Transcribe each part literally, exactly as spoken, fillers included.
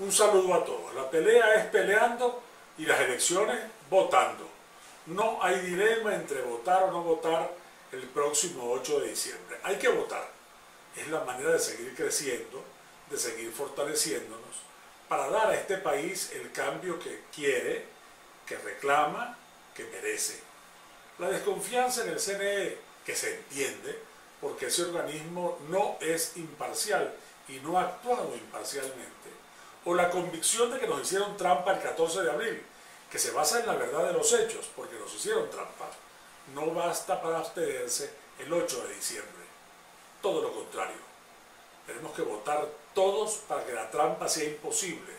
Un saludo a todos. La pelea es peleando y las elecciones votando. No hay dilema entre votar o no votar el próximo ocho de diciembre. Hay que votar. Es la manera de seguir creciendo, de seguir fortaleciéndonos, para dar a este país el cambio que quiere, que reclama, que merece. La desconfianza en el C N E, que se entiende, porque ese organismo no es imparcial y no ha actuado imparcialmente, o la convicción de que nos hicieron trampa el catorce de abril, que se basa en la verdad de los hechos, porque nos hicieron trampa, no basta para abstenerse el ocho de diciembre. Todo lo contrario. Tenemos que votar todos para que la trampa sea imposible,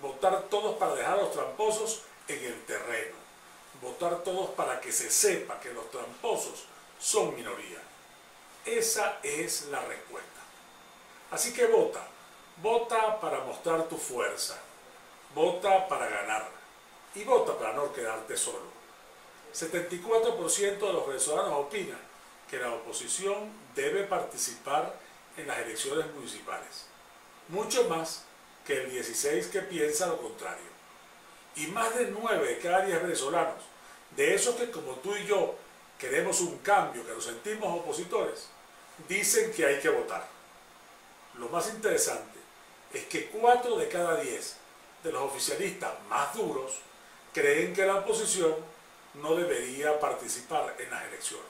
votar todos para dejar a los tramposos en el terreno, votar todos para que se sepa que los tramposos son minoría. Esa es la respuesta. Así que vota, vota para mostrar tu fuerza, vota para ganar y vota para no quedarte solo. setenta y cuatro por ciento de los venezolanos opinan que la oposición debe participar en las elecciones municipales, mucho más que el dieciséis por ciento que piensa lo contrario. Y más de nueve de cada diez venezolanos, de esos que como tú y yo queremos un cambio, que nos sentimos opositores, dicen que hay que votar. Lo más interesante es que cuatro de cada diez de los oficialistas más duros creen que la oposición no debería participar en las elecciones.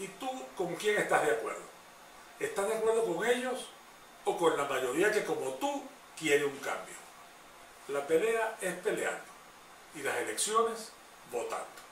¿Y tú con quién estás de acuerdo? ¿Estás de acuerdo con ellos o con la mayoría que como tú quiere un cambio? La pelea es peleando y las elecciones votando.